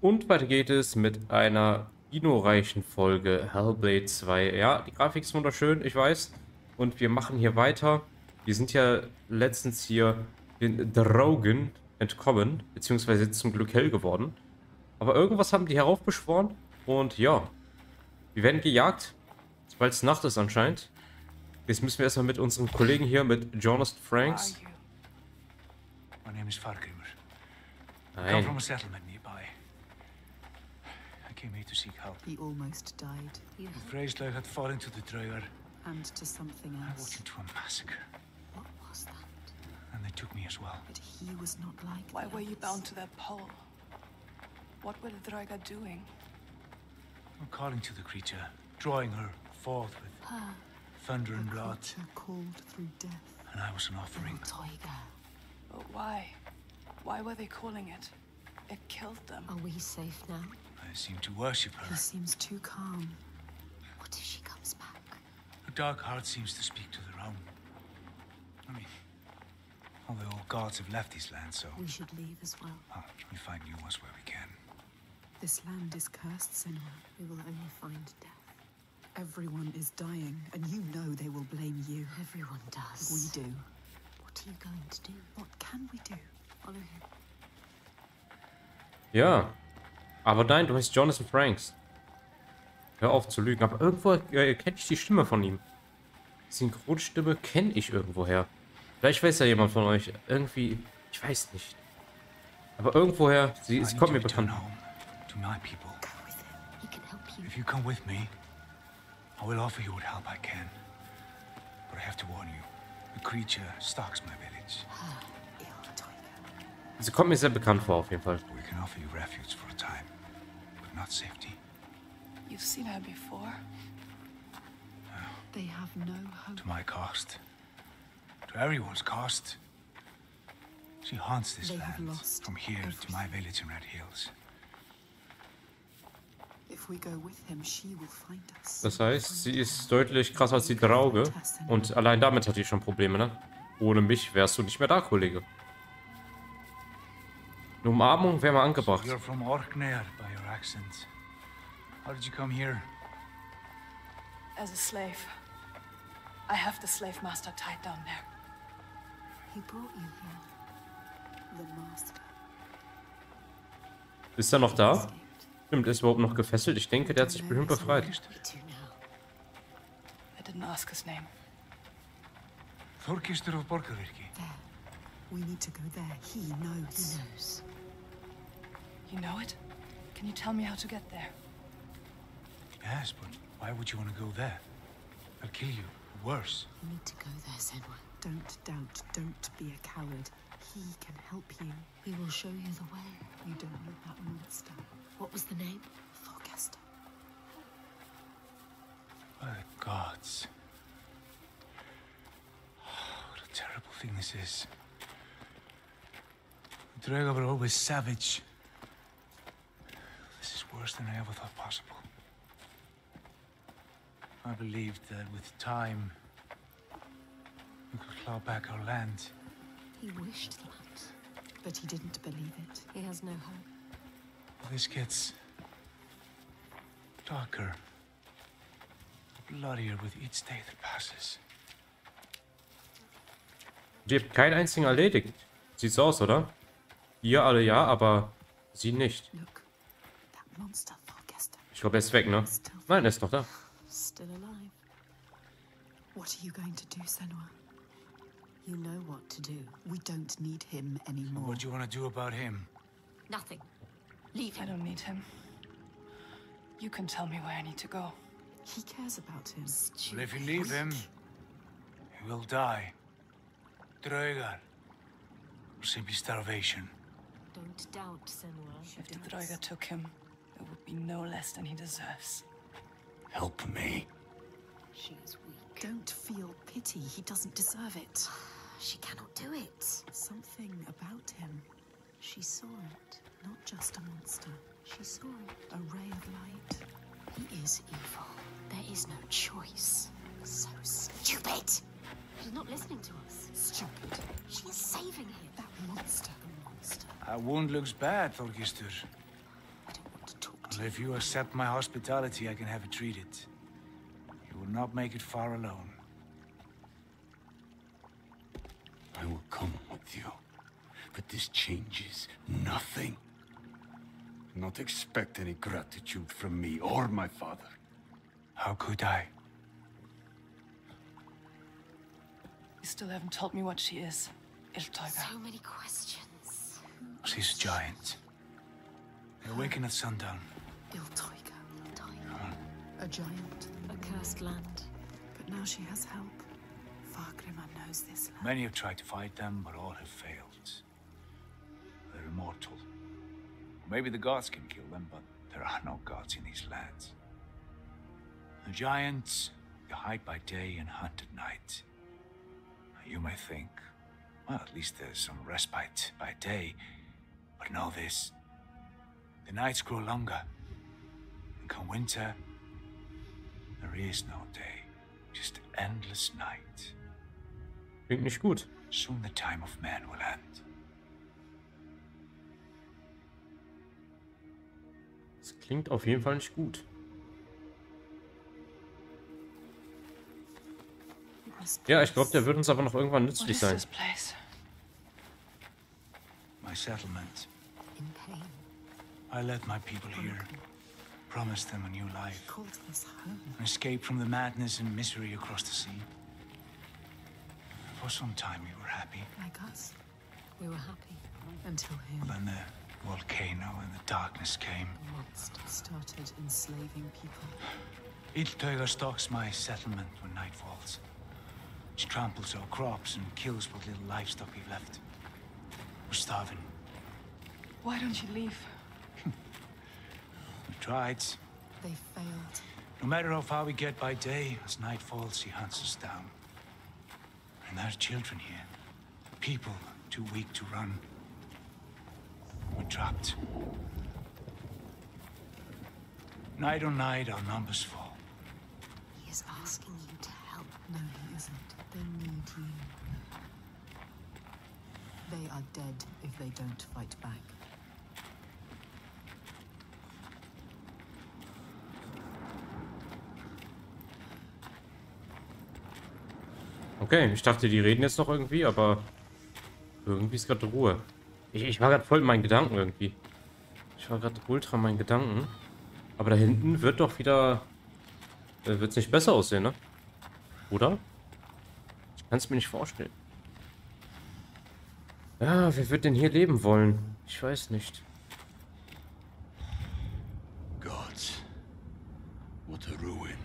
Und weiter geht es mit einer kinoreichen Folge Hellblade 2. Ja, die Grafik ist wunderschön, ich weiß. Und wir machen hier weiter. Wir sind ja letztens hier den Draugen entkommen, beziehungsweise zum Glück hell geworden. Aber irgendwas haben die heraufbeschworen. Und ja, wir werden gejagt, weil es Nacht ist anscheinend. Jetzt müssen wir erstmal mit unserem Kollegen hier, mit Jónas Franks. My name is Fargrímr. I come from a settlement nearby. I came here to seek help. He almost died. Freyslaug had fallen to the Dröger. And to something else. I walked into a massacre. What was that? And they took me as well. But he was not like that. Why were you bound to that pole? What were the Dröger doing? I'm calling to the creature, drawing her forth with thunder and blood. Called through death. And I was an offering. But why? Why were they calling it? It killed them. Are we safe now? I seem to worship her. He seems too calm. What if she comes back? Her dark heart seems to speak to their own. I mean, although all gods have left these lands, so... We should leave as well. Oh, we find new ones where we can. This land is cursed, Senua. We will only find death. Everyone is dying, and you know they will blame you. Everyone does. We do. What are you going to do? What can we do? Follow him. Ja, aber nein, du heißt Jónas Franks. Hör auf zu lügen, aber irgendwo kenne ich die Stimme von ihm. Synchronstimme kenne ich irgendwoher. Vielleicht weiß ja jemand von euch. Irgendwie, ich weiß nicht. Aber irgendwoher, sie kommt mir bekannt. If you come with me, I will offer you what help I can. But I have to warn you, the creature stalks my village. Sie kommt mir sehr bekannt vor, auf jeden Fall. We can offer you refuge for a time, but not safety. You've seen her before. They have no hope. To my cost, to everyone's cost, she haunts this land from here to my village in Red Hills. Das heißt, sie ist deutlich krasser als die Draugr. Und allein damit hatte ich schon Probleme, ne? Ohne mich wärst du nicht mehr da, Kollege. Eine Umarmung wäre mal angebracht. Ist er noch da? Stimmt, ist überhaupt noch gefesselt? Ich denke, der hat sich bestimmt befreit. Thorgestur of Borkervirki. We need to go there. He knows. You know it? Can you tell me how to get there? Yes, but why would you want to go there? I'll kill you. Worse. You need to go there, Senua. Don't doubt. Don't be a coward. He can help you. We will show you the way. You don't know that monster. What was the name? Forkester. By the gods. Oh, what a terrible thing this is. The Dregalver were always savage. This is worse than I ever thought possible. I believed that with time, we could claw back our land. He wished that, but he didn't believe it. He has no hope. This gets darker, bloodier with each day that passes. Die hat keinen einzigen erledigt. Sieht so aus, oder? Ihr alle ja, aber sie nicht. Ich glaube, er ist weg, ne? Nein, er ist noch da. What are you going to do, Senua? You know what to do. We don't need him anymore. What do you want to do about him? Nothing. Leave him. I don't need him. You can tell me where I need to go. He cares about him. Well, if you leave him, he will die. Dröger. Or simply starvation. Don't doubt, Senua. If the Dröger took him, there would be no less than he deserves. Help me. She is weak. Don't feel pity. He doesn't deserve it. She cannot do it. Something about him. She saw it. Not just a monster. She saw it. A ray of light. He is evil. There is no choice. So stupid! She's not listening to us. Stupid. She is saving him. That monster. The monster. Our wound looks bad, Thorgestur. But So if you accept my hospitality, I can have it treated. You will not make it far alone. I will come with you, but this changes nothing. Do not expect any gratitude from me or my father. How could I? You still haven't told me what she is, Irtaugan. So many questions. She's a giant. They awaken at sundown. Irtaugan. A giant. A cursed land. But now she has help. Fakriman knows this land. Many have tried to fight them, but all have failed. They're immortal. Maybe the gods can kill them, but there are no gods in these lands. The giants, they hide by day and hunt at night. You may think, well, at least there's some respite by day. But know this. The nights grow longer. And come winter, there is no day. Just endless night. Klingt nicht gut. Soon the time of man will end. Das klingt auf jeden Fall nicht gut. Ja, ich glaube, der wird uns aber noch irgendwann nützlich sein. My settlement. I led my people here. Promised them a new life. An escape from the madness and misery across the sea. For some time we were happy. Like us. We were happy. Until him. Then the volcano and the darkness came. Monster started enslaving people. Irtaugan stalks my settlement when night falls. She tramples our crops and kills what little livestock we've left. We're starving. Why don't you leave? We tried. They failed. No matter how far we get by day, as night falls, she hunts us down. And there are children here. People too weak to run. We're trapped. Night on night, our numbers fall. He is asking you to help. No, he isn't. They need you. They are dead if they don't fight back. Okay, ich dachte, die reden jetzt noch irgendwie, aber irgendwie ist gerade Ruhe. Ich war gerade voll in meinen Gedanken irgendwie. Ich war gerade ultra in meinen Gedanken. Aber da hinten wird doch wieder... Wird es nicht besser aussehen, ne? Oder? Ich kann es mir nicht vorstellen. Ja, wer wird denn hier leben wollen? Ich weiß nicht. Gods, what a ruin.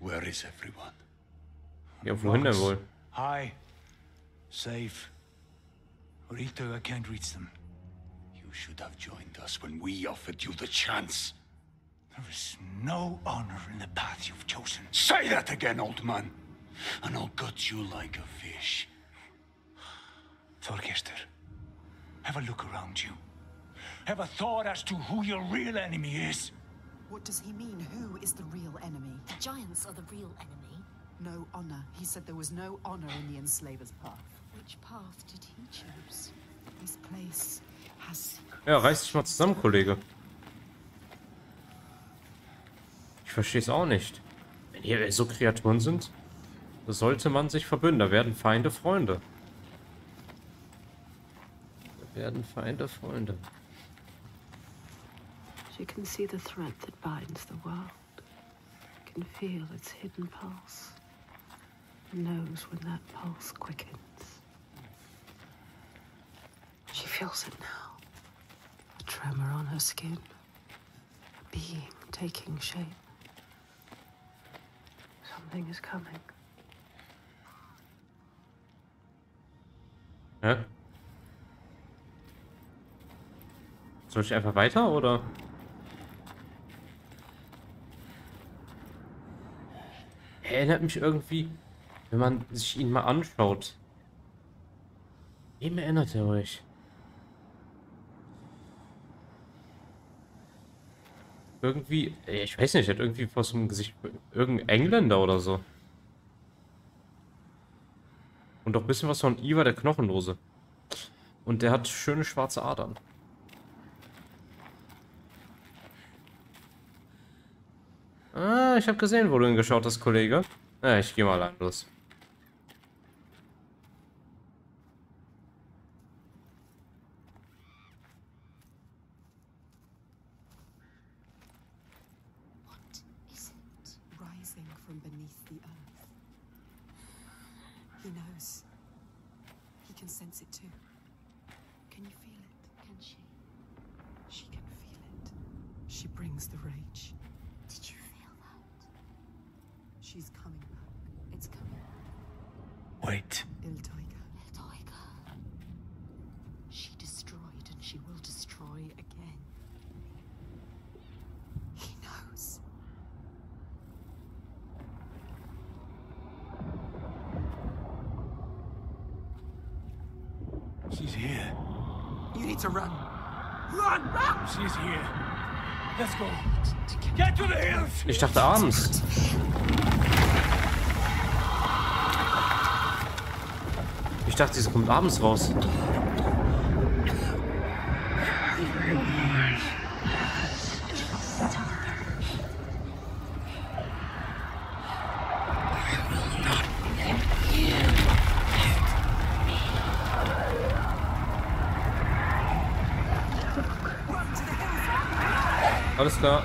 Where is everyone? Ja, wohin denn wohl? Hi. Safe. Orito, I can't reach them. You should have joined us when we offered you the chance. There is no honor in the path you've chosen. Say that again, old man. And I'll gut you like a fish. Thorgestur, have a look around you. Have a thought as to who your real enemy is. What does he mean? Who is the real enemy? The giants are the real enemy. No honor. He said there was no honor in the enslaver's path. Which path did he choose? This place has... Ja, reiß dich mal zusammen, Kollege. Ich verstehe es auch nicht. Wenn hier so Kreaturen sind, sollte man sich verbünden. Da werden Feinde Freunde. She can see the thread that binds the world. Can feel its hidden pulse. Knows when that pulse quickens. She feels it now. A tremor on her skin. A being taking shape. Something is coming. Hä? Soll ich einfach weiter, oder? Erinnert mich irgendwie, wenn man sich ihn mal anschaut. Wem erinnert er euch? Irgendwie, ich weiß nicht, hat irgendwie vor so einem Gesicht irgendein Engländer oder so. Und doch ein bisschen was von Ivar, der Knochenlose. Und der hat schöne schwarze Adern. Ja, ich habe gesehen, wo du hingeschaut hast, Kollege. Ja, ich gehe mal los. She's here. You need to run. Run, run! She's here. Let's go. Get to the hills! Ich dachte abends. Ich dachte, sie kommt abends raus. Alles klar.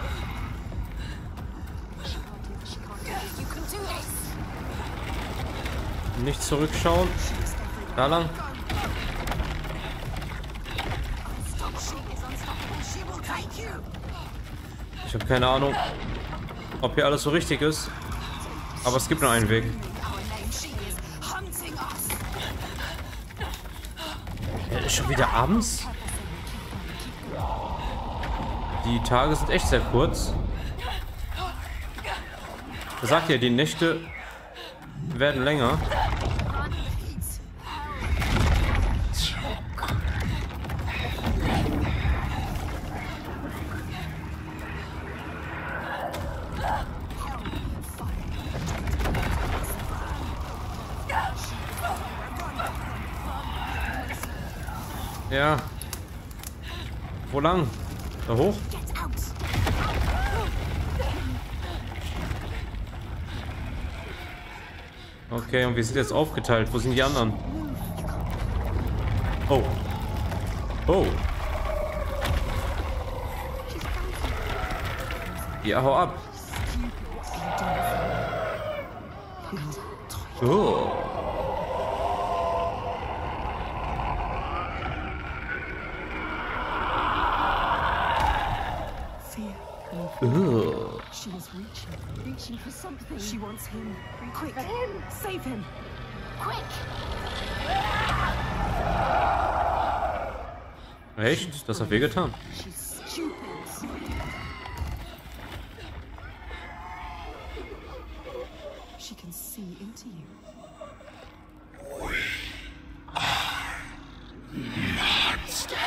Nicht zurückschauen. Da lang. Ich habe keine Ahnung, ob hier alles so richtig ist. Aber es gibt nur einen Weg. Schon wieder abends? Die Tage sind echt sehr kurz. Er sagt ja, die Nächte werden länger. Ja. Wo lang? Da hoch? Okay, und wir sind jetzt aufgeteilt. Wo sind die anderen? Oh. Oh. Ja, hau ab. Oh. Oh. She was reaching for something. She wants him. Quick, him. Save him. Quick. Echt? Das hat wehgetan. She can see into you. We are monsters.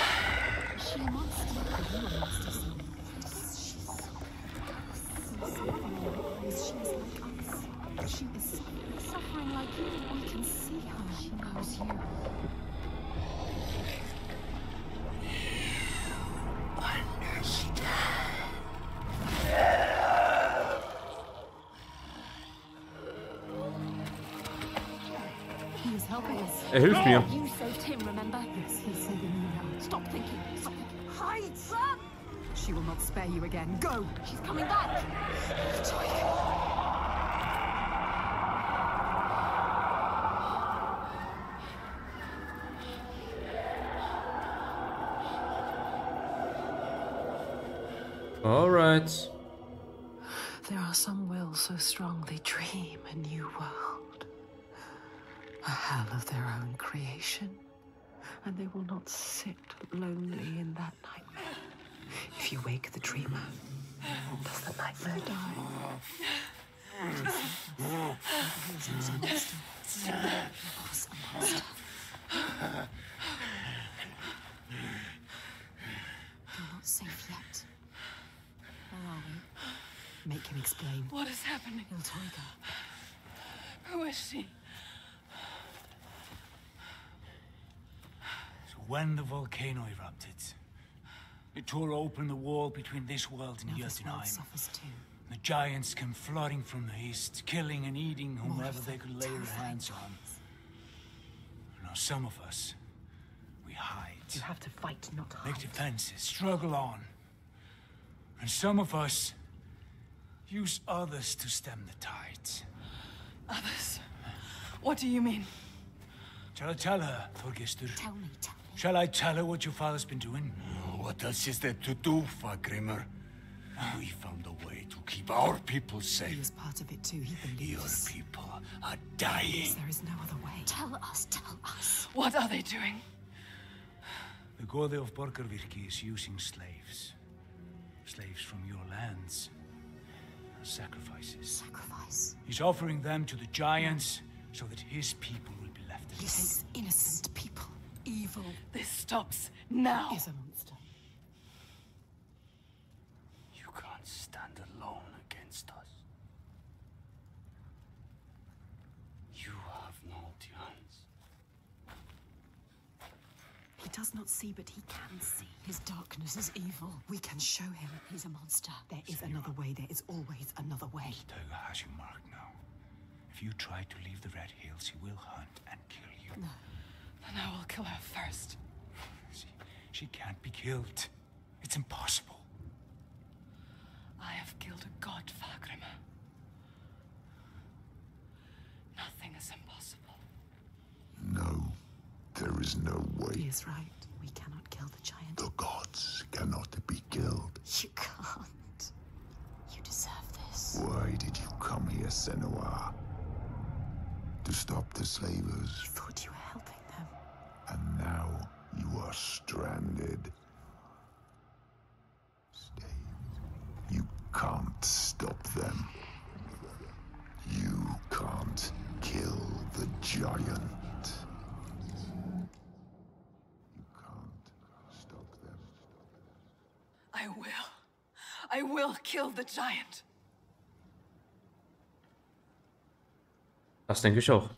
She monsters. She is suffering like you. We can see her. She knows you. You understand. He is helping us. Er hilft mir. You saved him, remember? Yes, he's saving you now. Stop thinking. Stop. Hide, son. She will not spare you again. Go. She's coming back. Alright. There are some wills so strong they dream a new world. A hell of their own creation. And they will not sit lonely in that nightmare. If you wake the dreamer, does the nightmare die? You're not safe yet. Where are we? Make him explain. What is happening? Irtaugan. Who is she? So when the volcano erupted, it tore open the wall between this world and Yerdenheim. The giants came flooding from the east, killing and eating whomever they could lay their hands on. Now some of us, we hide. You have to fight, not hide. Make defenses, struggle on. And some of us use others to stem the tides. Others? What do you mean? Shall I tell her, Thorgestur? Tell me, tell me. Shall I tell her what your father's been doing? Oh, what else is there to do, Fakriman? We found a way to keep our people safe. He was part of it too, he believes. Your people are dying. There is no other way. Tell us. What are they doing? The Godi of Borkervirki is using slaves. Slaves from your lands. Sacrifices. Sacrifice? He's offering them to the giants so that his people will be left alone. He takes innocent people. Evil. This stops now. He's a monster. Stand alone against us. You have no chance. He does not see, but he can see. His darkness is evil. We can show him he's a monster. There is another way. There is always another way. Kitoga has you marked now. If you try to leave the Red Hills, he will hunt and kill you. No. Then I will kill her first. She can't be killed. It's impossible. I have killed a god, Fargrímr. Nothing is impossible. No, there is no way. He is right. We cannot kill the giant. The gods cannot be killed. You can't. You deserve this. Why did you come here, Senua? To stop the slavers. You thought you were helping them. And now you are stranded. You can't stop them. You can't kill the giant. You can't stop them. I will kill the giant. Das denke ich auch.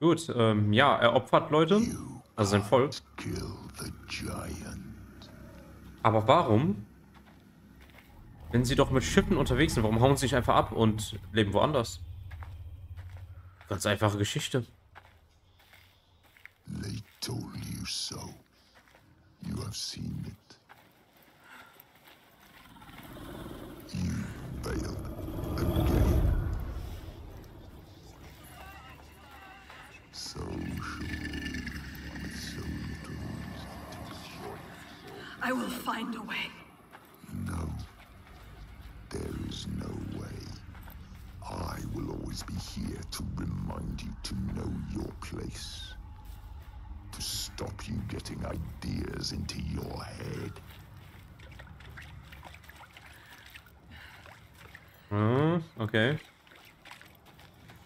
Gut, ja, er opfert Leute, also sein Volk. Aber warum? Wenn sie doch mit Schiffen unterwegs sind, warum hauen sie sich einfach ab und leben woanders? Ganz einfache Geschichte. They told you so. You have seen it. You failed again. So sure. So little. I will find a way. Be here to remind you to know your place, to stop you getting ideas into your head. Okay.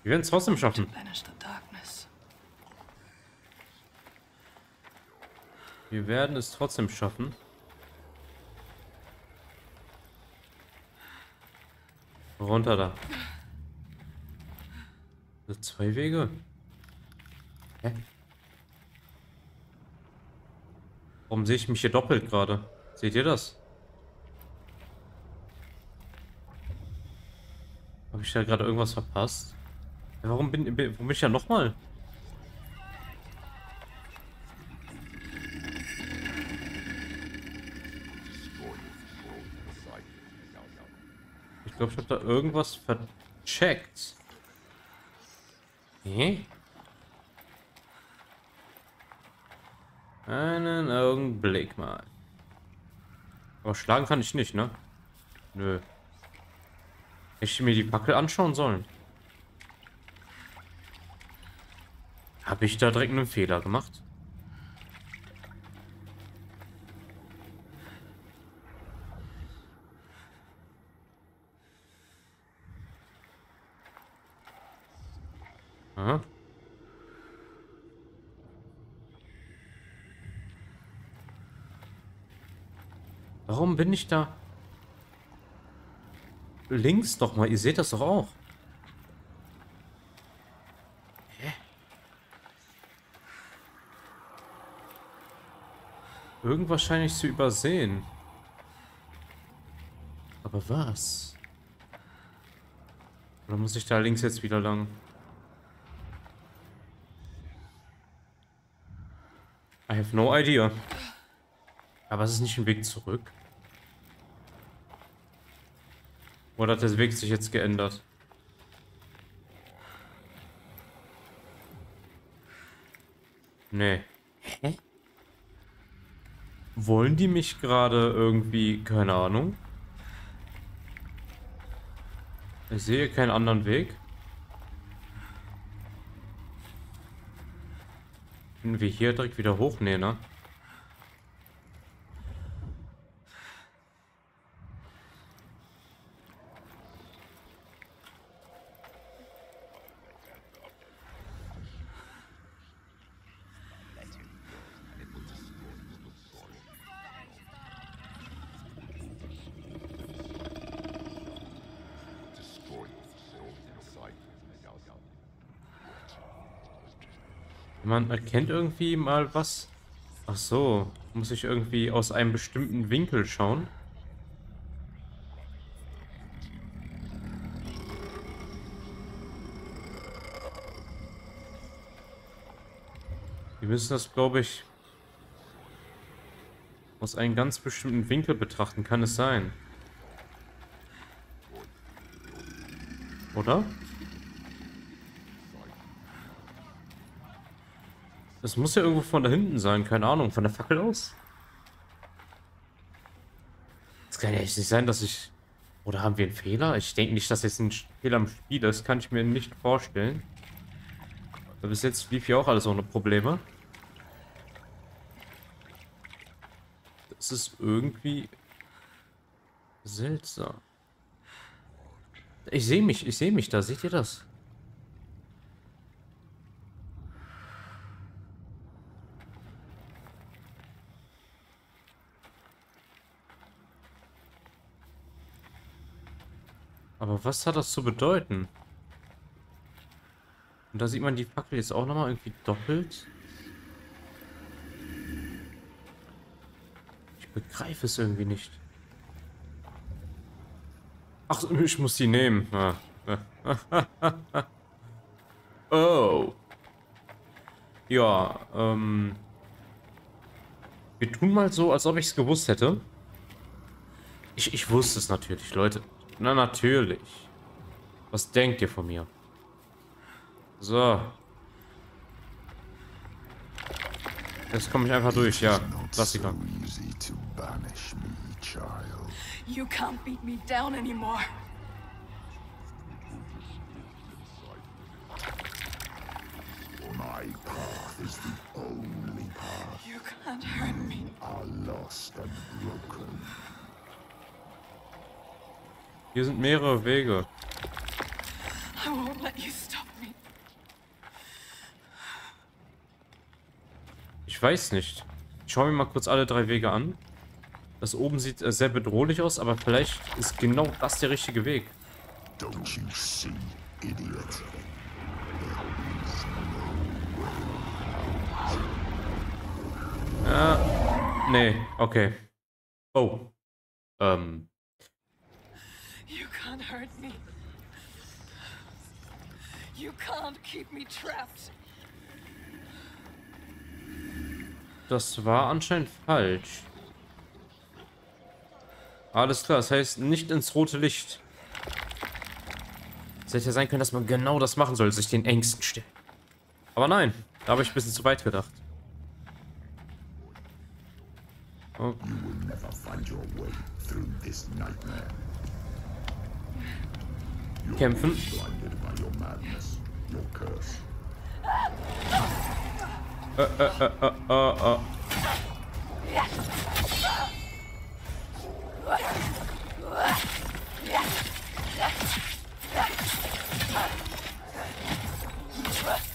Wir werden es trotzdem schaffen. Wir werden es trotzdem schaffen. Runter da. Zwei Wege. Hä? Warum sehe ich mich hier doppelt gerade? Seht ihr das? Habe ich da gerade irgendwas verpasst? Ja, warum bin ich ja nochmal? Ich glaube, ich habe da irgendwas vercheckt. Hä? Einen Augenblick mal. Aber schlagen kann ich nicht, ne? Nö. Hätte ich mir die Packel anschauen sollen. Habe ich da direkt einen Fehler gemacht? Warum bin ich da links doch mal? Ihr seht das doch auch. Hä? Irgendwas scheine ich zu übersehen. Aber was? Oder muss ich da links jetzt wieder lang? I have no idea. Aber es ist nicht ein Weg zurück. Oder hat der Weg sich jetzt geändert? Nee. Hä? Wollen die mich gerade irgendwie... Keine Ahnung. Ich sehe keinen anderen Weg. Können wir hier direkt wieder hoch? Nee, ne? Man erkennt irgendwie mal was. Ach so, muss ich irgendwie aus einem bestimmten Winkel schauen? Wir müssen das, glaube ich, aus einem ganz bestimmten Winkel betrachten. Kann es sein? Oder? Das muss ja irgendwo von da hinten sein, keine Ahnung, von der Fackel aus. Das kann ja echt nicht sein, dass ich... Oder haben wir einen Fehler? Ich denke nicht, dass jetzt ein Fehler im Spiel ist, kann ich mir nicht vorstellen. Aber bis jetzt lief hier auch alles ohne Probleme. Das ist irgendwie... seltsam. Ich sehe mich da, seht ihr das? Aber was hat das zu bedeuten? Und da sieht man die Fackel jetzt auch nochmal irgendwie doppelt. Ich begreife es irgendwie nicht. Ach, ich muss die nehmen. Oh. Ja, wir tun mal so, als ob ich es gewusst hätte. Ich wusste es natürlich, Leute. Na natürlich. Was denkt ihr von mir? So. Jetzt komme ich einfach durch, ja. Klassiker. You can't beat me down anymore. My path is the only path. You can't hurt me. Are lost and broken. Hier sind mehrere Wege. Ich weiß nicht. Ich schaue mir mal kurz alle drei Wege an. Das oben sieht sehr bedrohlich aus, aber vielleicht ist genau das der richtige Weg. Nee, okay. Oh. You can't hurt me. You can't keep me trapped. Das war anscheinend falsch. Alles klar, das heißt nicht ins rote Licht. Es hätte ja sein können, dass man genau das machen soll, sich den Ängsten stellen. Aber nein, da habe ich ein bisschen zu weit gedacht. Oh. You will never find your way through this nightmare. Kämpfen.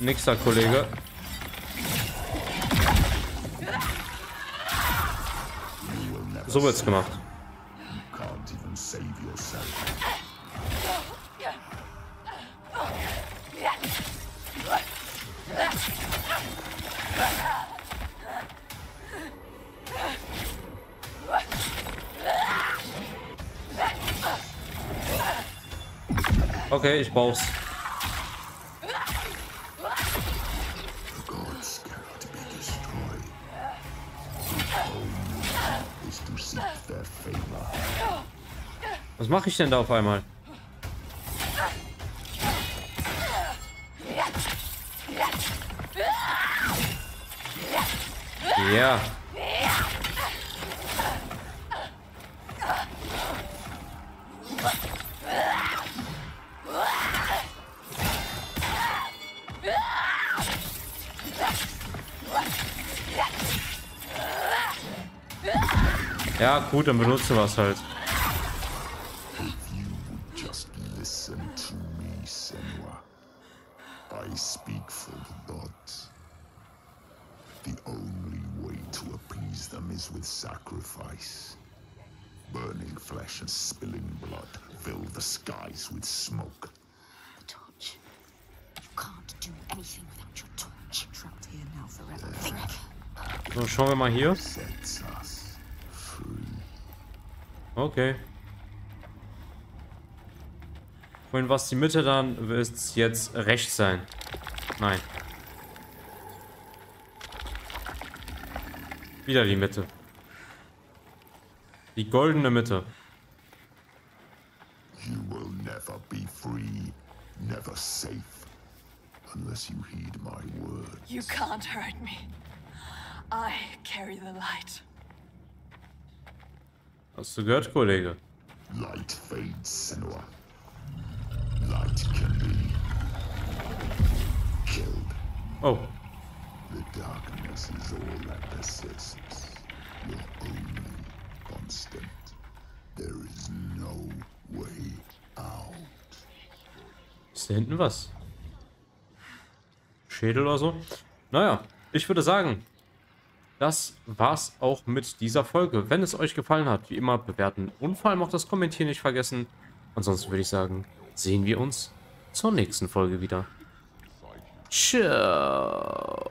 Nixer, Kollege. So wird's gemacht. Okay, ich brauch's. Was mache ich denn da auf einmal? Ja. Ja, gut, dann benutzt du was halt. So, schauen wir mal hier. Okay. Vorhin war es die Mitte, dann wird es jetzt rechts sein. Nein. Wieder die Mitte. Die goldene Mitte. You will never be free, never safe, unless you heed my words. You can't hurt me. I carry the light. Hast du gehört, Kollege? Light fades, Senua. Light can be killed. Oh. The darkness is all that persists. Your only constant. There is no way out. Ist da hinten was? Schädel oder so? Naja, ich würde sagen, das war's auch mit dieser Folge. Wenn es euch gefallen hat, wie immer, bewerten und vor allem auch das Kommentieren nicht vergessen. Ansonsten würde ich sagen, sehen wir uns zur nächsten Folge wieder. Ciao.